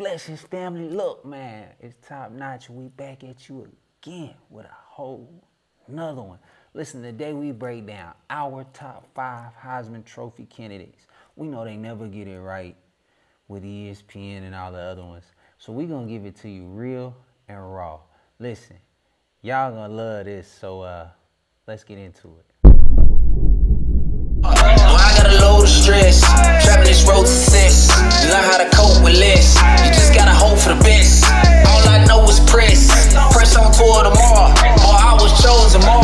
Blessings, family. Look, man, it's Top Notch. We back at you again with a whole another one. Listen, today we break down our top 5 Heisman Trophy candidates. We know they never get it right with ESPN and all the other ones, so we're going to give it to you real and raw. Listen, y'all going to love this, so let's get into it. Stress, trapping this road to success. Learn how to cope with less. You just gotta hope for the best. All I know is press. Press on toward tomorrow. Or I was chosen more.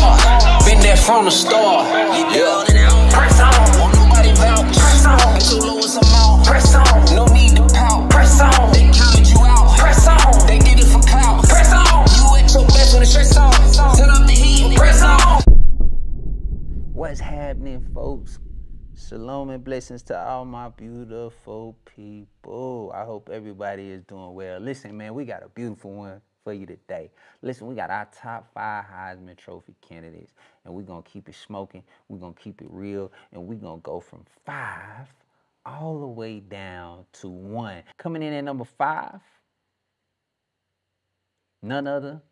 Been there from the start. Yeah. Press on. Won't nobody vouch. Press on. Ain't too low as I'm on. Press on. No need to pout. Press on. They counted you out. Press on. They did it for clout. Press on. You at your best when the stress on. Turn up the heat. Press on. What's happening, folks? Shalom and blessings to all my beautiful people. I hope everybody is doing well. Listen, man, we got a beautiful one for you today. Listen, we got our top 5 Heisman Trophy candidates, and we're going to keep it smoking. We're going to keep it real, and we're going to go from 5 all the way down to 1. Coming in at number 5, none other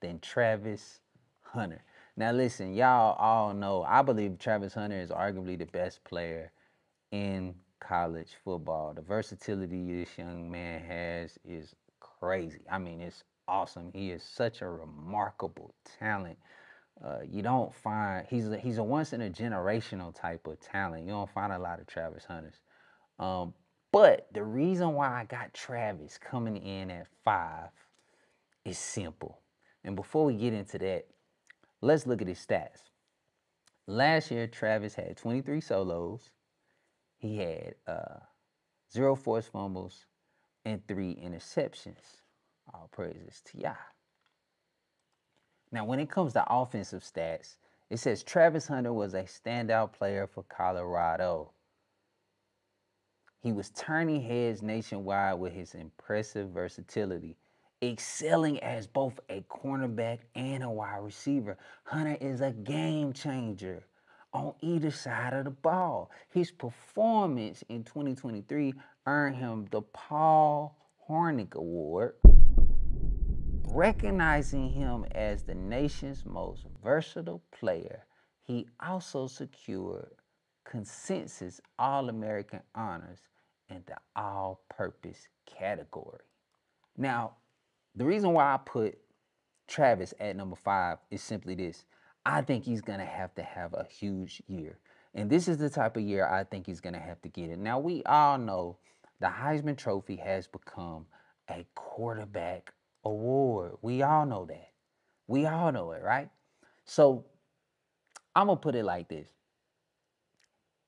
than Travis Hunter. Now, listen, y'all all know, I believe Travis Hunter is arguably the best player in college football. The versatility this young man has is crazy. I mean, it's awesome. He is such a remarkable talent. You don't find, he's a once-in-a-generational type of talent. You don't find a lot of Travis Hunters. But the reason why I got Travis coming in at 5 is simple. And before we get into that, let's look at his stats. Last year, Travis had 23 solos. He had 0 forced fumbles and 3 interceptions. All praises to Yah. Now, when it comes to offensive stats, it says Travis Hunter was a standout player for Colorado. He was turning heads nationwide with his impressive versatility, excelling as both a cornerback and a wide receiver. Hunter is a game changer on either side of the ball. His performance in 2023 earned him the Paul Hornick Award, recognizing him as the nation's most versatile player. He also secured consensus All-American honors in the all-purpose category. Now, the reason why I put Travis at number 5 is simply this. I think he's going to have a huge year. And this is the type of year I think he's going to have to get it. Now, we all know the Heisman Trophy has become a quarterback award. We all know that. We all know it, right? So I'm going to put it like this.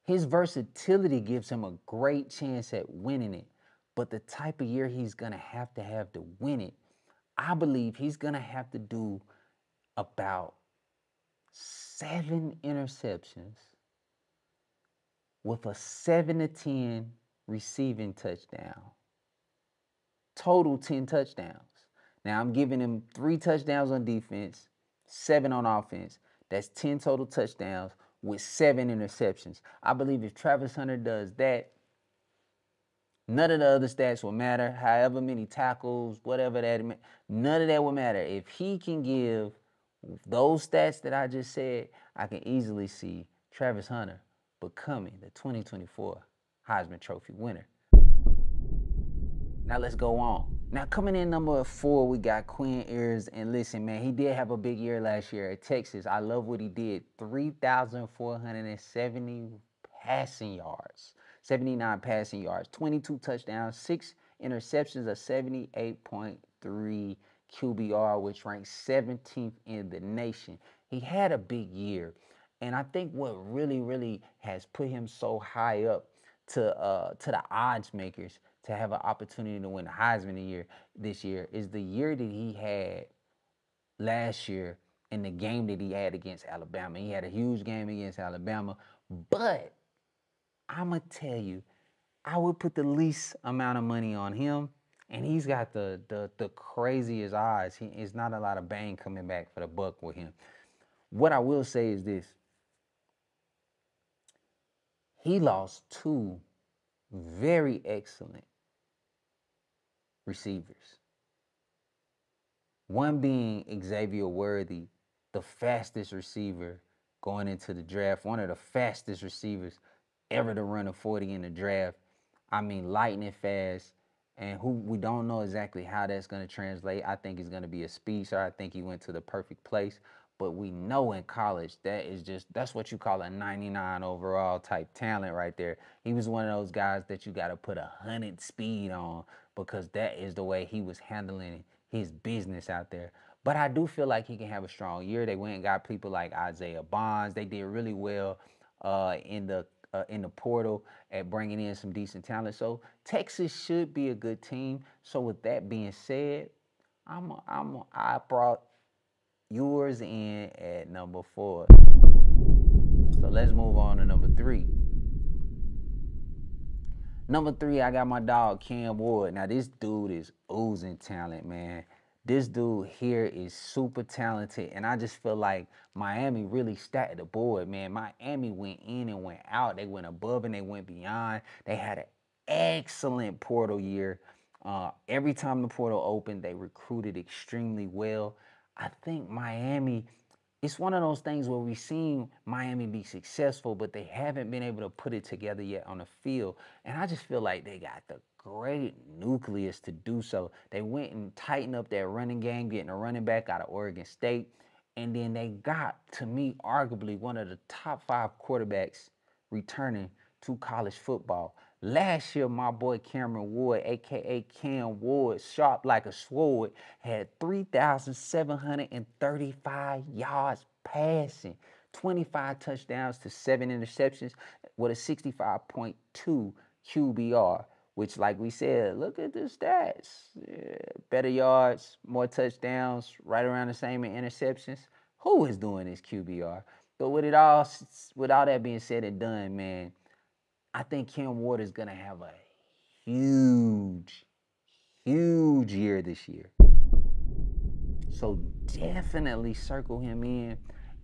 His versatility gives him a great chance at winning it. But the type of year he's going to have to win it, I believe he's going to have to do about 7 interceptions with a 7-10 receiving touchdown. Total 10 touchdowns. Now, I'm giving him 3 touchdowns on defense, 7 on offense. That's 10 total touchdowns with 7 interceptions. I believe if Travis Hunter does that, none of the other stats will matter. However many tackles, whatever that, none of that will matter. If he can give those stats that I just said, I can easily see Travis Hunter becoming the 2024 Heisman Trophy winner. Now let's go on. Now coming in number 4, we got Quinn Ewers. And listen, man, he did have a big year last year at Texas. I love what he did. 3,470 passing yards. 79 passing yards, 22 touchdowns, 6 interceptions, a 78.3 QBR, which ranks 17th in the nation. He had a big year, and I think what really, really has put him so high up to the odds makers to have an opportunity to win the Heisman this year is the year that he had last year and the game that he had against Alabama. He had a huge game against Alabama, but I'm going to tell you, I would put the least amount of money on him, and he's got the craziest odds. It's not a lot of bang coming back for the buck with him. What I will say is this. He lost 2 very excellent receivers. One being Xavier Worthy, the fastest receiver going into the draft, one of the fastest receivers ever to run a 40 in the draft. I mean, lightning fast, and who we don't know exactly how that's going to translate. I think he's going to be a speedster. I think he went to the perfect place. But we know in college, that is just, that's what you call a 99 overall type talent right there. He was one of those guys that you got to put 100 speed on because that is the way he was handling his business out there. But I do feel like he can have a strong year. They went and got people like Isaiah Bonds. They did really well in the portal at bringing in some decent talent. So Texas should be a good team. So with that being said, I brought yours in at number 4. So let's move on to number 3. Number 3, I got my dog Cam Ward. Now this dude is oozing talent, man. This dude here is super talented, and I just feel like Miami really stacked the board, man. Miami went in and went out. They went above and they went beyond. They had an excellent portal year. Every time the portal opened, they recruited extremely well. I think Miami, it's one of those things where we've seen Miami be successful, but they haven't been able to put it together yet on the field. And I just feel like they got the great nucleus to do so. They went and tightened up their running game, getting a running back out of Oregon State. And then they got, to me, arguably one of the top 5 quarterbacks returning to college football. Last year, my boy Cameron Ward, a.k.a. Cam Ward, sharp like a sword, had 3,735 yards passing, 25 touchdowns to 7 interceptions with a 65.2 QBR, which, like we said, look at the stats. Yeah, better yards, more touchdowns, right around the same in interceptions. Who is doing this QBR? But with all that being said and done, man, I think Cam Ward is going to have a huge, huge year this year. So definitely circle him in,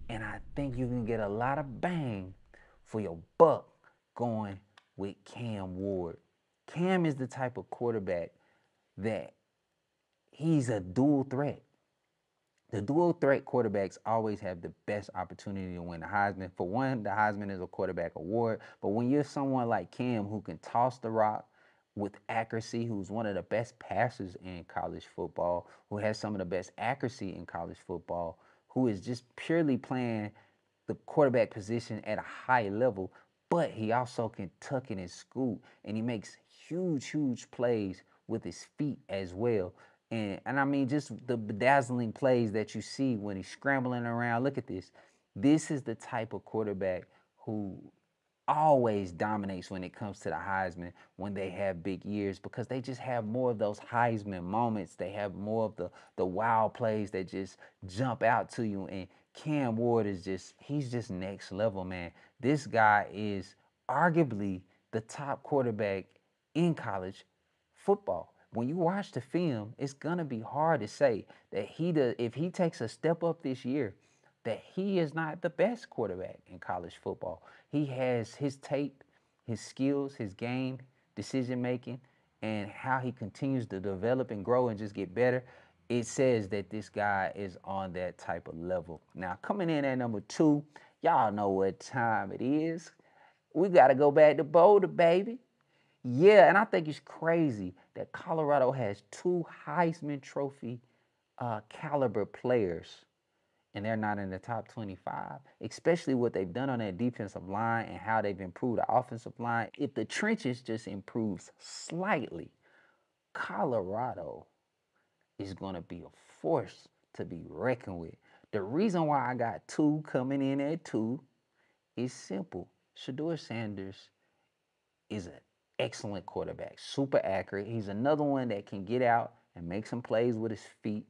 and I think you can get a lot of bang for your buck going with Cam Ward. Cam is the type of quarterback that he's a dual threat. The dual threat quarterbacks always have the best opportunity to win the Heisman. For one, the Heisman is a quarterback award, but when you're someone like Cam who can toss the rock with accuracy, who's one of the best passers in college football, who has some of the best accuracy in college football, who is just purely playing the quarterback position at a high level, but he also can tuck in his scoop, and he makes huge, huge plays with his feet as well. And I mean, just the bedazzling plays that you see when he's scrambling around. Look at this. This is the type of quarterback who always dominates when it comes to the Heisman when they have big years because they just have more of those Heisman moments. They have more of the wild plays that just jump out to you. And Cam Ward is just, he's just next level, man. This guy is arguably the top quarterback in college football. When you watch the film, it's going to be hard to say that if he takes a step up this year, that he is not the best quarterback in college football. He has his tape, his skills, his game, decision-making, and how he continues to develop and grow and just get better. It says that this guy is on that type of level. Now, coming in at number 2, y'all know what time it is. We got to go back to Boulder, baby. Yeah, and I think it's crazy that Colorado has 2 Heisman Trophy caliber players, and they're not in the top 25, especially what they've done on that defensive line and how they've improved the offensive line. If the trenches just improves slightly, Colorado is going to be a force to be reckoned with. The reason why I got 2 coming in at 2 is simple. Shedeur Sanders is a excellent quarterback, super accurate. He's another one that can get out and make some plays with his feet.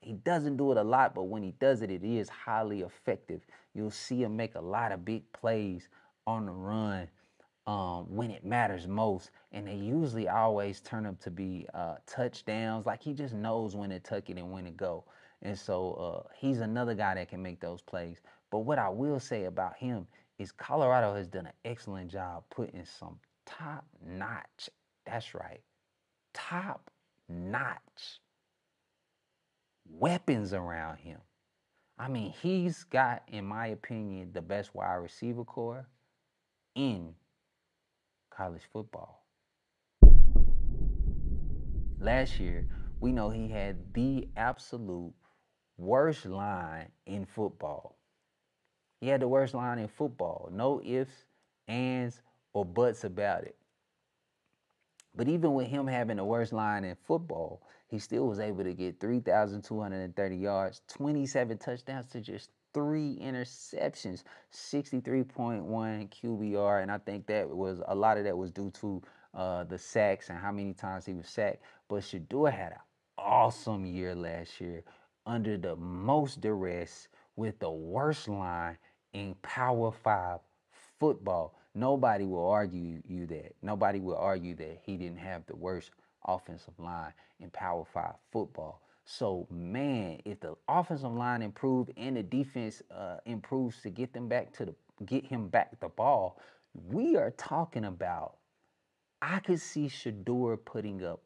He doesn't do it a lot, but when he does it, it is highly effective. You'll see him make a lot of big plays on the run when it matters most, and they usually always turn up to be touchdowns. Like, he just knows when to tuck it and when to go. And so he's another guy that can make those plays. But what I will say about him is Colorado has done an excellent job putting some top-notch, that's right, top Notch weapons around him. I mean, he's got, in my opinion, the best wide receiver core in college football. Last year, we know he had the absolute worst line in football. He had the worst line in football. No ifs, ands, or buts about it. But even with him having the worst line in football, he still was able to get 3,230 yards, 27 touchdowns to just 3 interceptions, 63.1 QBR. And I think that was a lot of that was due to the sacks and how many times he was sacked. But Shedeur had an awesome year last year under the most duress with the worst line in Power 5 football. Nobody will argue you that. Nobody will argue that he didn't have the worst offensive line in Power 5 football. So, man, if the offensive line improved and the defense improves to get them back to get him back the ball, we are talking about, I could see Shedeur putting up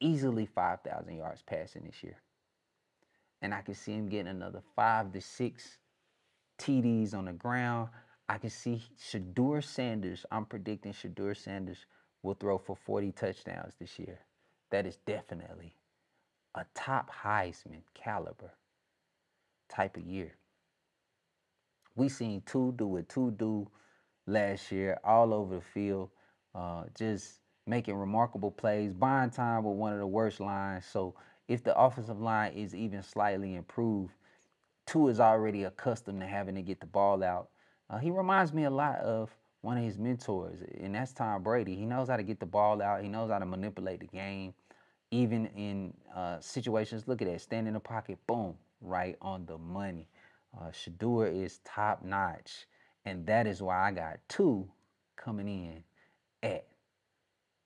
easily 5,000 yards passing this year. And I could see him getting another 5 to 6 TDs on the ground. I can see Shedeur Sanders, I'm predicting Shedeur Sanders will throw for 40 touchdowns this year. That is definitely a top Heisman caliber type of year. We seen two do what two do last year all over the field, just making remarkable plays, buying time with one of the worst lines. So if the offensive line is even slightly improved, two is already accustomed to having to get the ball out. He reminds me a lot of one of his mentors, and that's Tom Brady. He knows how to get the ball out. He knows how to manipulate the game, even in situations. Look at that. Stand in the pocket. Boom. Right on the money. Shedeur is top notch, and that is why I got 2 coming in at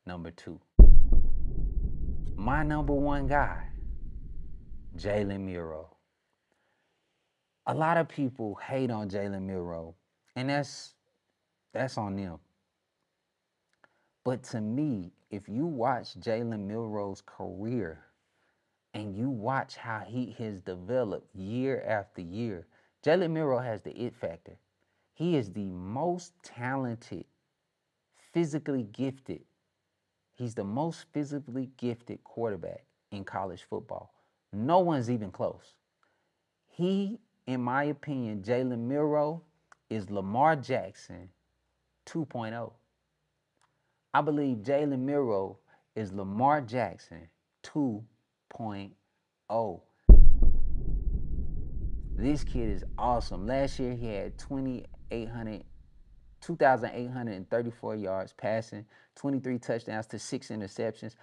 number 2. My number 1 guy, Jalen Milroe. A lot of people hate on Jalen Milroe, and that's on them. But to me, if you watch Jalen Milroe's career and you watch how he has developed year after year, Jalen Milroe has the it factor. He is the most talented, physically gifted. He's the most physically gifted quarterback in college football. No one's even close. He, in my opinion, Jalen Milroe is Lamar Jackson 2.0. I believe Jalen Milroe is Lamar Jackson 2.0. This kid is awesome. Last year, he had 2,834 yards passing, 23 touchdowns to 6 interceptions,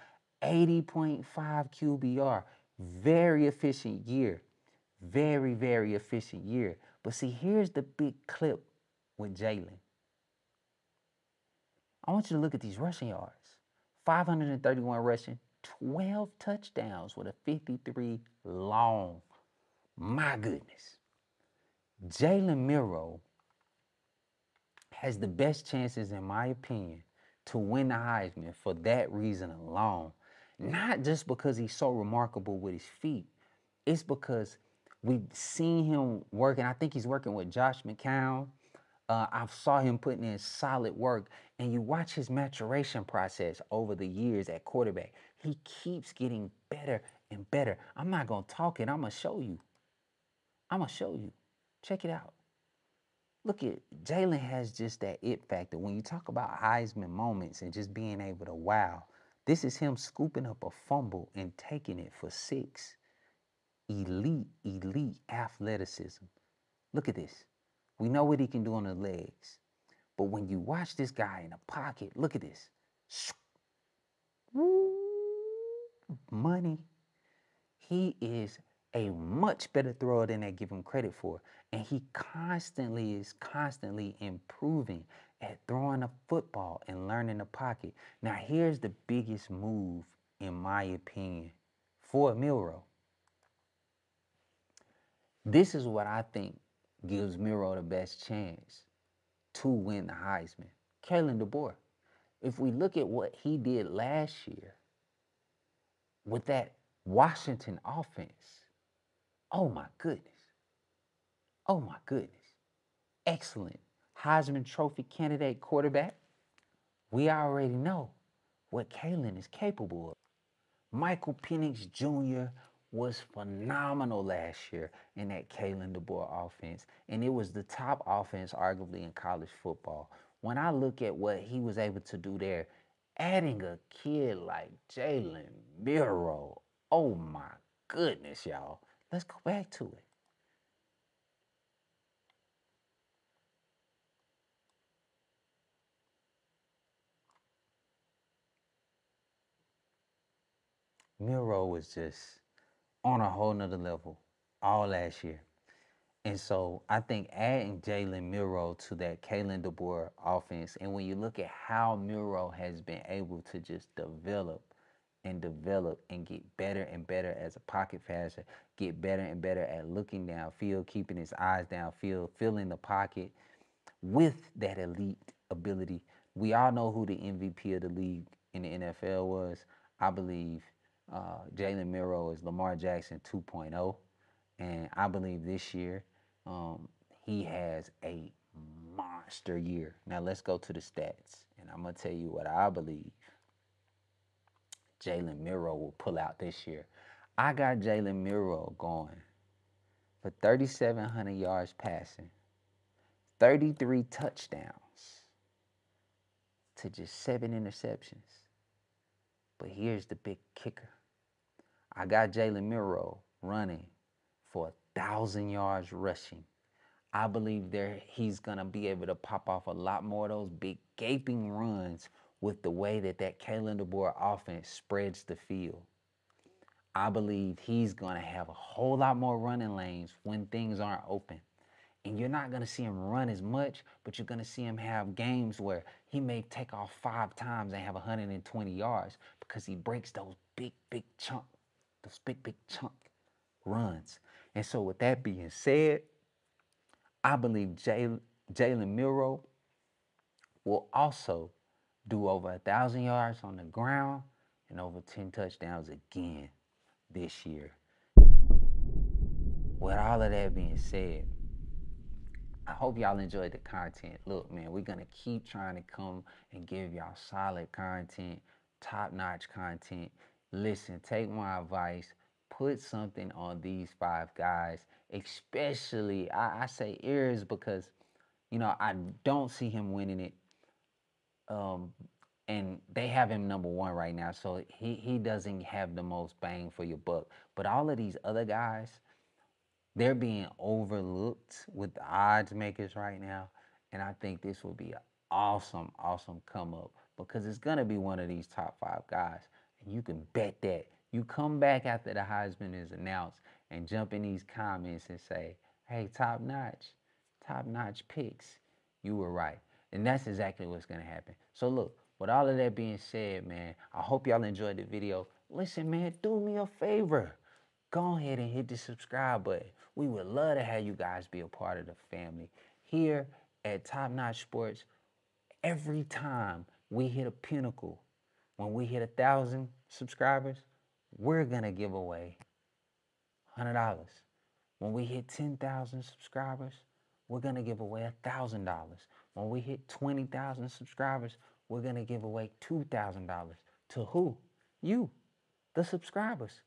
80.5 QBR. Very efficient year. Very, very efficient year. But see, here's the big clip with Jalen. I want you to look at these rushing yards. 531 rushing, 12 touchdowns with a 53 long. My goodness. Jalen Milroe has the best chances, in my opinion, to win the Heisman for that reason alone. Not just because he's so remarkable with his feet. It's because we've seen him working. I think he's working with Josh McCown. I saw him putting in solid work. And you watch his maturation process over the years at quarterback. He keeps getting better and better. I'm not going to talk it. I'm going to show you. I'm going to show you. Check it out. Look at Jalen has just that it factor. When you talk about Heisman moments and just being able to wow, this is him scooping up a fumble and taking it for 6. Elite athleticism. Look at this. We know what he can do on the legs. But when you watch this guy in the pocket, look at this. Money. He is a much better thrower than they give him credit for. And he constantly improving at throwing a football and learning the pocket. Now, here's the biggest move, in my opinion, for Milroe. This is what I think gives Milroe the best chance to win the Heisman. Kalen DeBoer. If we look at what he did last year, with that Washington offense. Oh, my goodness. Oh, my goodness. Excellent Heisman Trophy candidate quarterback. We already know what Kalen is capable of. Michael Penix Jr. was phenomenal last year in that Kalen DeBoer offense, and it was the top offense arguably in college football. When I look at what he was able to do there, adding a kid like Jalen Milroe, oh my goodness, y'all. Let's go back to it. Milroe was just on a whole nother level all last year. And so I think adding Jalen Milroe to that Kalen DeBoer offense, and when you look at how Milroe has been able to just develop and get better and better as a pocket passer, get better and better at looking downfield, keeping his eyes downfield, filling the pocket with that elite ability. We all know who the MVP of the league in the NFL was. I believe Jalen Milroe is Lamar Jackson 2.0, and I believe this year he has a monster year. Now let's go to the stats, and I'm going to tell you what I believe Jalen Milroe will pull out this year. I got Jalen Milroe going for 3,700 yards passing, 33 touchdowns to just 7 interceptions. But here's the big kicker. I got Jalen Milroe running for 1,000 yards rushing. I believe there he's going to be able to pop off a lot more of those big gaping runs with the way that that Kalen DeBoer offense spreads the field. I believe he's going to have a whole lot more running lanes when things aren't open. And you're not going to see him run as much, but you're going to see him have games where he may take off 5 times and have 120 yards because he breaks those big chunk runs. And so with that being said, I believe Jalen Milroe will also do over 1,000 yards on the ground and over 10 touchdowns again this year. With all of that being said, I hope y'all enjoyed the content. Look, man, we're going to keep trying to come and give y'all solid content, top-notch content. Listen, take my advice. Put something on these 5 guys, especially, I say Ears because, you know, I don't see him winning it. And they have him #1 right now, so he doesn't have the most bang for your buck. But all of these other guys, they're being overlooked with the odds makers right now. And I think this will be an awesome, awesome come up because it's going to be one of these top 5 guys. And you can bet that. You come back after the Heisman is announced and jump in these comments and say, hey, top notch picks, you were right. And that's exactly what's going to happen. So look, with all of that being said, man, I hope y'all enjoyed the video. Listen, man, do me a favor. Go ahead and hit the subscribe button. We would love to have you guys be a part of the family. Here at Top Notch Sportz, every time we hit a pinnacle, when we hit 1,000 subscribers, we're going to give away $100. When we hit 10,000 subscribers, we're going to give away $1,000. When we hit 20,000 subscribers, we're going to give away $2,000. To who? You, the subscribers.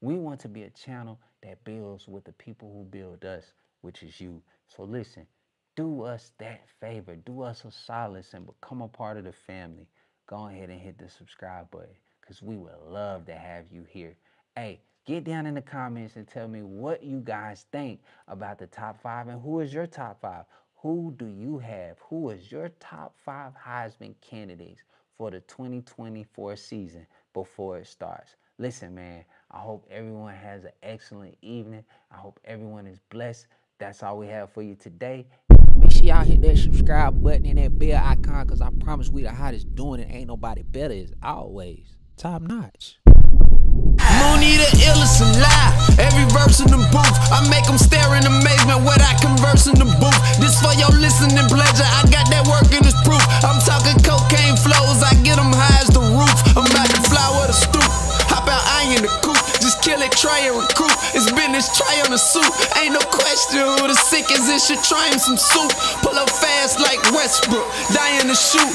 We want to be a channel that builds with the people who build us, which is you. So listen, do us that favor. Do us a solace and become a part of the family. Go ahead and hit the subscribe button because we would love to have you here. Hey, get down in the comments and tell me what you guys think about the top 5 and who is your top 5. Who do you have? Who is your top 5 Heisman candidates for the 2024 season before it starts? Listen, man, I hope everyone has an excellent evening. I hope everyone is blessed. That's all we have for you today. Make sure y'all hit that subscribe button and that bell icon because I promise we the hottest doing it. Ain't nobody better as always. Top notch. Monita, illness, and lie. Every verse in the booth, I make them stare in amazement when I converse in the booth. This for your listening pleasure. I got that work and it's proof. I'm talking cocaine flows. I get them high as the roof. I'm about to fly with a stoop. Hop out, I ain't in the till they try and recruit. It's business, try on a suit. Ain't no question who the sick is. It should try him some soup. Pull up fast like Westbrook, dying to shoot.